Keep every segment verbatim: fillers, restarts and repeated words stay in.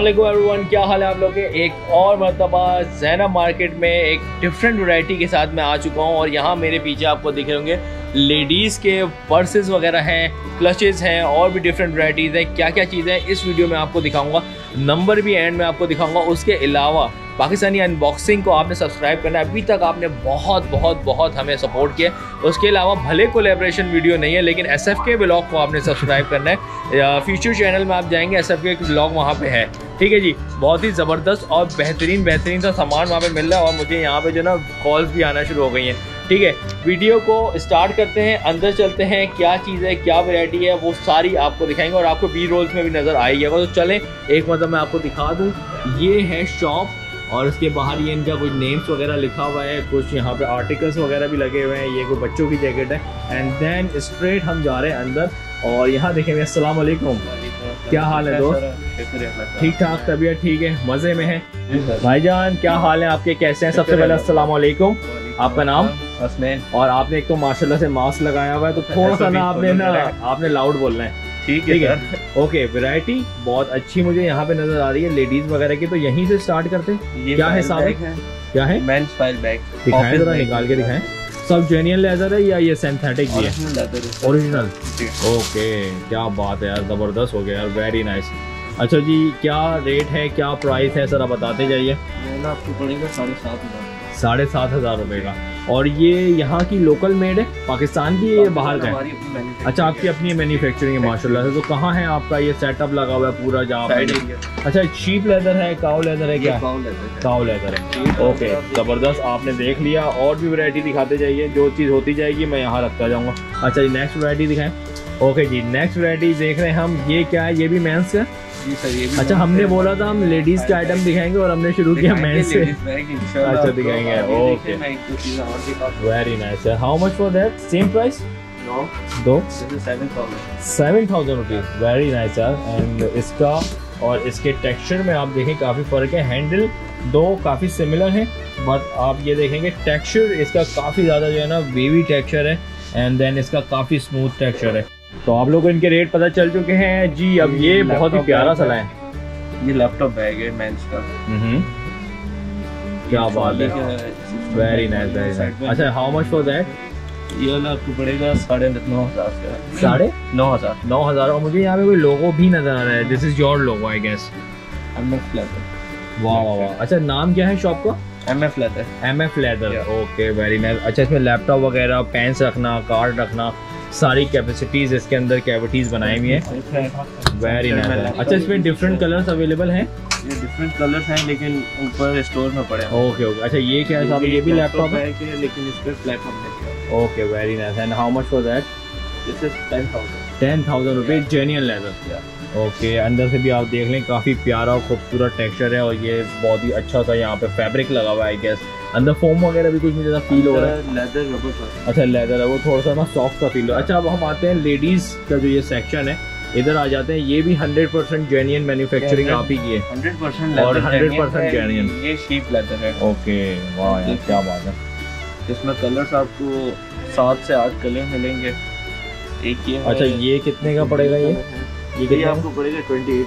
अस्सलाम वालेकुम एवरीवन, क्या हाल है आप लोग के। एक और मरतबा ज़ैनब मार्केट में एक डिफरेंट वैरायटी के साथ मैं आ चुका हूँ और यहाँ मेरे पीछे आपको दिख रहे होंगे लेडीज़ के पर्सेस वगैरह हैं, क्लचेस हैं और भी डिफरेंट वैरायटीज़ हैं। क्या क्या चीज़ें हैं इस वीडियो में आपको दिखाऊंगा, नंबर भी एंड में आपको दिखाऊंगा। उसके अलावा पाकिस्तानी अनबॉक्सिंग को आपने सब्सक्राइब करना है, अभी तक आपने बहुत बहुत बहुत हमें सपोर्ट किया। उसके अलावा भले कोलैबोरेशन वीडियो नहीं है लेकिन एसएफके ब्लॉग को आपने सब्सक्राइब करना है। फ्यूचर चैनल में आप जाएंगे, एसएफके ब्लॉग वहाँ पे है, ठीक है जी। बहुत ही ज़बरदस्त और बेहतरीन बेहतरीन सा सामान वहाँ पे मिल रहा है और मुझे यहाँ पे जो ना कॉल्स भी आना शुरू हो गई हैं, ठीक है। वीडियो को स्टार्ट करते हैं, अंदर चलते हैं, क्या चीज़ है क्या वैरायटी है वो सारी आपको दिखाएंगे और आपको बी रोल्स में भी नज़र आएगी। अगर तो चलें एक मतलब मैं आपको दिखा दूँ, ये है शॉप और इसके बाहर ये इनका कुछ नेम्स वगैरह लिखा हुआ है, कुछ यहाँ पे आर्टिकल्स वगैरह भी लगे हुए हैं। ये कोई बच्चों की जैकेट है एंड देन स्ट्रेट हम जा रहे हैं अंदर और यहाँ देखेंगे। अस्सलाम वालेकुम, क्या हाल है दोस्त? ठीक ठाक, तबीयत ठीक है, मज़े में है? भाईजान क्या हाल है आपके, कैसे हैं? सबसे पहले अस्सलाम वालेकुम, आपका नाम? हसनैन। और आपने एक तो माशाल्लाह से मास्क लगाया हुआ है तो थोड़ा सा ना आपने ना आपने लाउड बोलना है, ठीक है सर। ओके, वैरायटी बहुत अच्छी मुझे यहाँ पे नजर आ रही है लेडीज वगैरह की, तो यहीं से स्टार्ट करते हैं। क्या है साबिक, क्या है? मेंस फाइल बैग दिखाएं जरा, निकाल के दिखाएं। सब जेन्युइन लेदर है या ये सिंथेटिक भी है? ओरिजिनल। ओके, क्या बात है यार, जबरदस्त हो गया यार, वेरी नाइस। अच्छा जी, क्या रेट है क्या प्राइस है सर, आप बताते जाइए। आपको पड़ेगा साढ़े सात हजार साढ़े सात हजार रुपये का। और ये यहाँ की लोकल मेड है पाकिस्तान की, ये बाहर का है? अच्छा, आपकी अपनी मैन्युफैक्चरिंग है, माशाल्लाह से। तो कहाँ है आपका ये सेटअप लगा हुआ है पूरा जहाँ पे? अच्छा, शीप लेदर है, काऊ लेदर है? क्या काऊ लेदर है? ओके, ज़बरदस्त, आपने देख लिया। और भी वैरायटी दिखाते जाइए, जो चीज़ होती जाएगी मैं यहाँ रखता जाऊँगा। अच्छा जी, नेक्स्ट वैरायटी दिखाएँ। ओके जी, नेक्स्ट वैरायटी देख रहे हैं हम, ये क्या है? ये भी मेन्स का? जी सर, ये भी। अच्छा, हमने बोला था हम लेडीज के आइटम दिखाएंगे और हमने शुरू किया मेंस से। अच्छा दिखाएंगे, okay, very nice. How much for that, same price? No, दो seven thousand rupees, very nice यार। एंड इसका और इसके टेक्सचर में आप देखें काफ़ी फ़र्क है। हैंडल दो काफ़ी सिमिलर हैं बट आप ये देखेंगे टेक्सचर इसका काफ़ी ज़्यादा जो है ना वेवी टेक्सचर है एंड देन इसका काफ़ी स्मूथ टेक्सचर है। तो आप लोगों को इनके रेट पता चल चुके हैं जी। अब ये बहुत ही प्यारा सा है, ये लैपटॉप बैग है मेंस का। क्या बात है, वेरी नाइस वेरी नाइस। अच्छा, हाउ मच फॉर दैट? ये वाला आपको पड़ेगा साढ़े नौ हजार का, साढ़े नौ हजार नौ हजार और मुझे यहाँ पे कोई लोगो भी नजर आ रहा है, this is your logo I guess. MF leather, वाह वाह। अच्छा, नाम क्या है शॉप का? MF leather. MF leather, okay, very nice. अच्छा, इसमें लैपटॉप वगैरह, पेंस रखना, कार्ड रखना, सारी कैपेसिटीज़ इसके अंदर कैविटीज़ बनाई हुई हैं, वेरी नाइस। अच्छा, इसमें डिफरेंट कलर्स अवेलेबल हैं? ये डिफरेंट कलर्स हैं लेकिन ऊपर स्टोर में पड़े हैं। Okay okay. अच्छा, ये क्या है साहब, ये भी लैपटॉप है कि लेकिन इस पर प्लेटफॉर्म है? Okay, very nice. And how much for that? This is ten thousand ten thousand rupees, genuine leather. Okay, अंदर से भी आप देख लें, काफ़ी प्यारा और खूबसूरत टेक्सचर है और ये बहुत ही अच्छा सा यहाँ पे फैब्रिक लगा हुआ है आई गेस। अंदर फोम वगैरह भी कुछ मुझे फील हो रहा है, लेदर रबर। अच्छा, लेदर है वो थोड़ा सा ना सॉफ्ट का फील हो। अच्छा, अब हम आते हैं लेडीज़ का जो ये सेक्शन है, इधर आ जाते हैं। ये भी हंड्रेड परसेंट जेन्युइन मैन्युफैक्चरिंग आप ही की है? हंड्रेड परसेंट और हंड्रेड परसेंट जेन्युइन, ये शीप लेदर है। ओके, वाह यार, क्या बात है। इसमें कलर्स आपको सात से आठ कलर मिलेंगे, एक ये। अच्छा, ये कितने का पड़ेगा? ये ये आपको पड़ेगा ट्वेंटी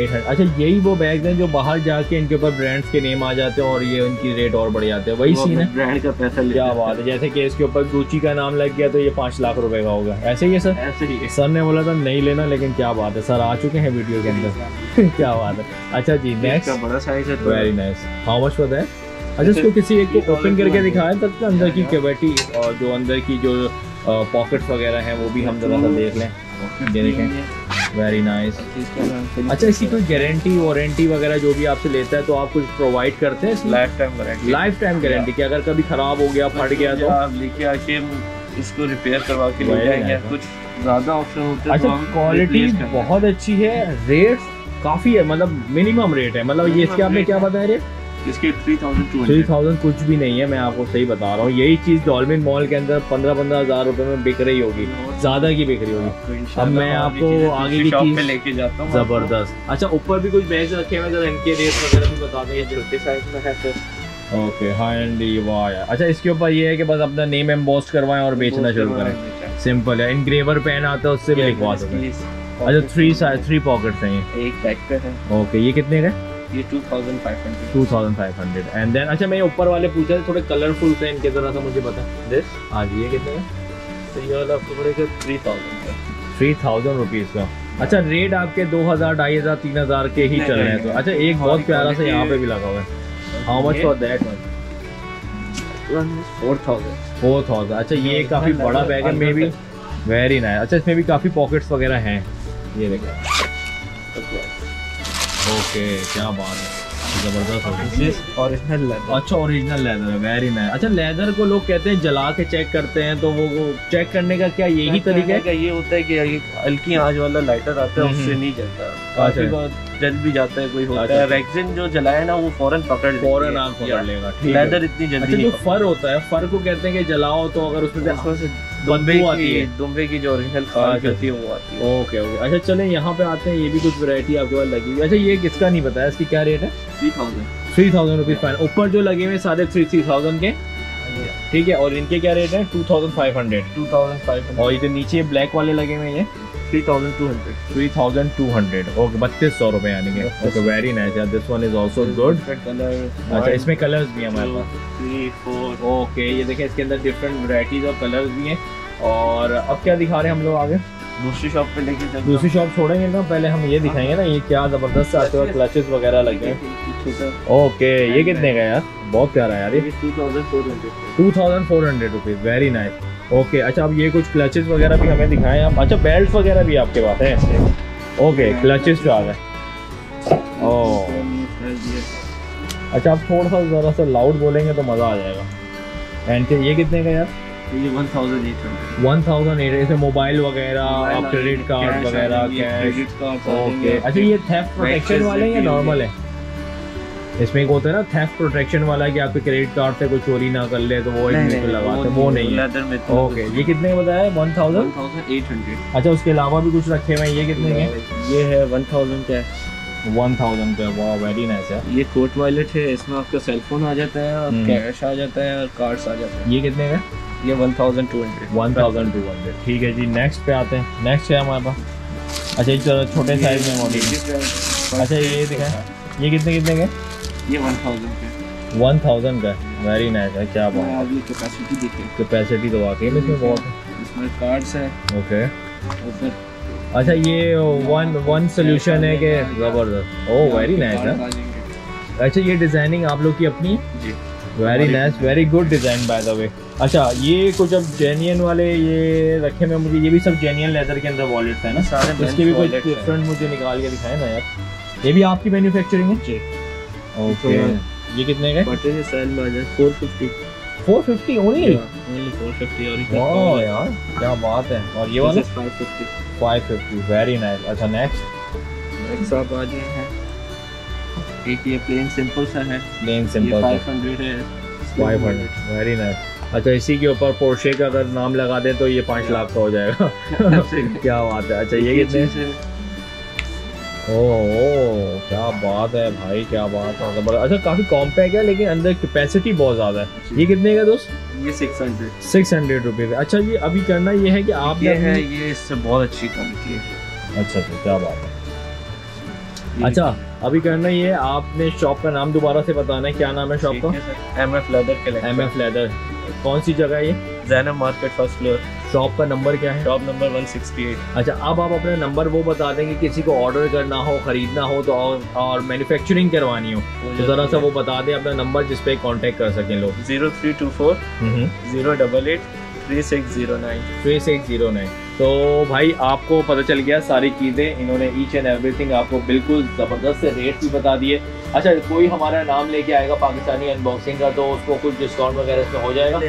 एट हंड्रेड। अच्छा, यही वो बैग हैं जो बाहर जाके इनके ऊपर ब्रांड्स के नेम आ जाते हैं और ये उनकी रेट और बढ़ जाते हैं, वही सीन है, ब्रांड का पैसा लेते हैं। क्या बात है, जैसे कि इसके ऊपर गुची का नाम लग गया तो ये पाँच लाख रुपए का होगा, ऐसे ही है सर? ऐसे ही। सर ने बोला था नहीं लेना लेकिन क्या बात है, सर आ चुके हैं वीडियो के अंदर, क्या बात है। अच्छा जी, नेक्स्ट, बड़ा साइज है, very nice. How much for that? अच्छा, इसको किसी एक को ओपन करके दिखाया तब अंदर की कैविटी और जो अंदर की जो पॉकेट्स वगैरह हैं वो भी हम जरा सा देख लें, देखें, वेरी नाइस। अच्छा, इसकी कोई गारंटी वारंटी वगैरह जो भी आपसे लेता है तो आप कुछ प्रोवाइड करते हैं? Lifetime guarantee. Lifetime guarantee कि अगर कभी खराब हो गया, फट गया तो आप लेके आके इसको रिपेयर करवा के ले जाएंगे। कुछ ज़्यादा ऑप्शन होते हैं। अच्छा, क्वालिटी बहुत अच्छी है, रेट काफ़ी है, मतलब मिनिमम रेट है, मतलब ये इसके आपने क्या बताया रेट? इसके थ्री थाउजेंड कुछ भी नहीं है, मैं आपको सही बता रहा हूँ। यही चीज़ डॉल्बिन मॉल के अंदर पंद्रह पंद्रह हज़ार रुपये में बिक रही होगी, ज़्यादा की बिक रही होगी। अब मैं आपको आगे की चीज़ पे लेके जाता हूँ, ज़बरदस्त। अच्छा, ऊपर भी कुछ बेच रखे हैं, जरा इनके रेट वगैरह भी बता दें। छोटे साइज में है सर? ओके, हाँ एंड वाह। अच्छा, इसके ऊपर ये है कि बस अपना नेम एम्बोस्ट करवाएं और बेचना शुरू करें, सिंपल है। इनग्रेवर पेन आता है, उससे भी लिखवा सकते हैं। अच्छा थ्री थ्री पॉकेट्स हैं ये, एक बैक पे है। ओके ये कितने का है? ये two thousand five hundred. And then अच्छा मैं ऊपर वाले पूछा थोड़े कलरफुल थे इनके, जरा सा मुझे बता दिस। हाँ जी ये कितने का? तो ये वाला आपको पड़ेगा थ्री थाउजेंड का, थ्री थाउजेंड रुपीज़ का। अच्छा रेट आपके दो हज़ार ढाई हज़ार तीन हज़ार के ही चल रहे हैं तो। अच्छा एक बहुत प्यारा सा यहाँ पे भी लगा हुआ है, how much for that one? Four thousand four thousand. अच्छा ये काफ़ी बड़ा बैग है मे बी, वेरी नाइस। अच्छा इसमें भी काफ़ी पॉकेट्स वगैरह हैं, ये देखो। ओके क्या बात है, जबरदस्त हो गई। ओरिजिनल लेदर, अच्छा ओरिजिनल लेदर है, वेरी नाइस। अच्छा लेदर को लोग कहते हैं जला के चेक करते हैं, तो वो, वो चेक करने का क्या यही तरीका है? ये होता है कि हल्की आंच वाला लाइटर आता है, उससे नहीं जलता, काफी जल भी जाता है। कोई होता है रेक्सिन जो जलाए ना वो फौरन पकड़ फौरन आग पकड़ लेगा, लेदर इतनी जल्दी। फर होता है, फर को कहते हैं कि जलाओ तो अगर उसमें दुम्बे की दुम्बे की जो ओरिजिनल खास होती है वो आती है। ओके ओके अच्छा चलें यहाँ पे आते हैं, ये भी कुछ वैरायटी आपके पास लगी हुई है। अच्छा ये किसका नहीं बताया, इसकी क्या रेट है? Three thousand three thousand rupees fine. ऊपर जो लगे हुए साढ़े थ्री थ्री थाउजेंड के, ठीक है। और इनके क्या रेट है? Two thousand five hundred two thousand five hundred. और इधर नीचे ब्लैक वाले लगे हुए ये three thousand two hundred three thousand two hundred. Okay बत्तीस सौ रुपये यानी कि। ओके वेरी नाइस यार, this one is also good. अच्छा इसमें कलर्स भी हैं हमारे पास थ्री फोर। ओके ये देखें, इसके अंदर डिफरेंट वैरायटीज और कलर्स भी हैं। और अब क्या दिखा रहे हैं हम लोग आगे? दूसरी शॉप पे लेके चलते हैं। दूसरी शॉप छोड़ेंगे ना, पहले हम ये दिखाएंगे ना, ये क्या जबरदस्त आते हुए क्लचेस वगैरह लगे हैं। ओके ये कितने का यार? बहुत प्यारा यार, ये two thousand four hundred rupees, very nice. Okay अच्छा अब ये कुछ क्लचेस वगैरह भी हमें दिखाएं आप। अच्छा बेल्ट वगैरह भी आपके पास है? ओके क्लचेस पे आ गए। ओ अच्छा आप थोड़ा सा ज़रा सा लाउड बोलेंगे तो मज़ा आ जाएगा। एंड ये कितने का यार? ये वन थाउजेंड एट हंड्रेड। इसमें मोबाइल वगैरह, आप क्रेडिट कार्ड वगैरह, कैश। ओके अच्छा ये थेफ्ट प्रोटेक्शन वाले हैं या नॉर्मल है? इसमें एक होता है ना थेफ्ट प्रोटेक्शन वाला कि आपके क्रेडिट कार्ड से कोई चोरी ना कर ले, तो वो एक मिनट लगाते हैं, वो नहीं है। ओके ये कितने का बताया? One thousand eight hundred. अच्छा उसके अलावा भी कुछ रखे हुए हैं, ये कितने के? ये है वन थाउजेंड का, वन थाउजेंड का। वाह वेरी नाइस है। ये कोट वॉलेट है, इसमें आपका सेल फोन आ जाता है और कैश आ जाता है और कार्ड्स आ जाते हैं। ये कितने का? ये वन थाउजेंड टू हंड्रेड। ठीक है जी, नेक्स्ट पे आते हैं। नेक्स्ट है हमारे पास अच्छा छोटे साइज में मॉडल। अच्छा ये दिखाएँ, ये कितने कितने का? ये वन थाउजेंड का, वेरी नाइस है। क्या बात है, आप ये कैपेसिटी देखिए, कैपेसिटी तो वाकई में इसमें बहुत है, इसमें कार्ड्स है। ओके अच्छा ये वन वन सोल्यूशन है कि जबरदस्त। ओ वेरी नाइस है। अच्छा ये डिज़ाइनिंग आप लोग की अपनी? जी very nice, very good design by the way. अच्छा ये कुछ अब जेन्युइन वाले ये रखे में मुझे, ये भी सब जेन्युइन लेदर के अंदर वॉलेट्स है ना सारे? इसके भी कुछ डिफरेंट मुझे निकाल के दिखाए ना यार। ये भी आपकी मैन्युफैक्चरिंग है? जी। ओके ये कितने का? Four fifty only, four fifty. वाह यार क्या बात है। और ये वाला फाइव फिफ्टी, वेरी नाइस। अच्छा नेक्स्ट नेक्स्ट आप आ गए हैं। एक ये प्लेन सिंपल सा है, प्लेन सिंपल फाइव हंड्रेड है फाइव हंड्रेड, वेरी नाइस। अच्छा इसी के ऊपर पोर्शे का अगर नाम लगा दें तो ये पाँच लाख का हो जाएगा। क्या बात है। अच्छा ये कितने? ओ, ओ क्या बात है भाई, क्या बात है जबरदस्त। अच्छा काफ़ी कॉम्पैक्ट है लेकिन अंदर कैपेसिटी बहुत ज़्यादा है। ये कितने का दोस्त? ये सिक्स हंड्रेड रुपीज़। अच्छा ये अभी करना ये है कि आप ये है ये इससे बहुत अच्छी क्वालिटी है। अच्छा तो क्या बात है। अच्छा अभी करना ये है, आपने शॉप का नाम दोबारा से बताना है, क्या नाम है शॉप का? M F leather collection. M F leather, कौन सी जगह है ये? Zainab market, first floor. Shop का नंबर क्या है? Shop number one sixty eight. अच्छा अब आप अपना नंबर वो बता दें कि किसी को ऑर्डर करना हो, ख़रीदना हो तो और, और मैन्युफैक्चरिंग करवानी हो तो ज़रा सा वो बता दें अपना नंबर जिस पे कांटेक्ट कर सकें लोग। Zero three two four zero double eight three six zero nine three six zero nine. तो भाई आपको पता चल गया सारी चीज़ें, इन्होंने ईच एंड एवरीथिंग आपको बिल्कुल ज़बरदस्त रेट भी बता दिए। अच्छा कोई हमारा नाम लेके आएगा पाकिस्तानी अनबॉक्सिंग का तो उसको कुछ डिस्काउंट वगैरह इसमें हो जाएगा,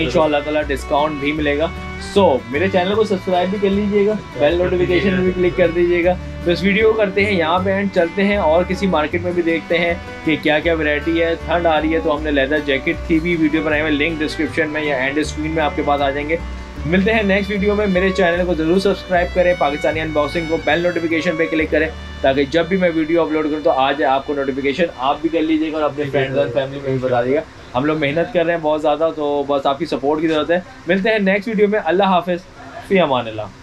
इंशाल्लाह ताला डिस्काउंट भी मिलेगा। सो so, मेरे चैनल को सब्सक्राइब भी कर लीजिएगा, बेल नोटिफिकेशन भी क्लिक कर दीजिएगा। तो इस वीडियो को करते हैं यहाँ पे एंड चलते हैं और किसी मार्केट में भी देखते हैं कि क्या क्या वैरायटी है। ठंड आ रही है तो हमने लेदर जैकेट की भी वीडियो बनाई हुई, लिंक डिस्क्रिप्शन में या एंड स्क्रीन में आपके पास आ जाएंगे। मिलते हैं नेक्स्ट वीडियो में। मेरे चैनल को ज़रूर सब्सक्राइब करें, पाकिस्तानी अनबॉक्सिंग को बेल नोटिफिकेशन पे क्लिक करें ताकि जब भी मैं वीडियो अपलोड करूँ तो आज आपको नोटिफिकेशन आप भी कर लीजिएगा और अपने फ्रेंड्स और फैमिली में भी बता दीजिएगा। हम लोग मेहनत कर रहे हैं बहुत ज़्यादा, तो बस आपकी सपोर्ट की ज़रूरत है। मिलते हैं नेक्स्ट वीडियो में। अल्लाह हाफिज़, फ़ी अमान अल्लाह।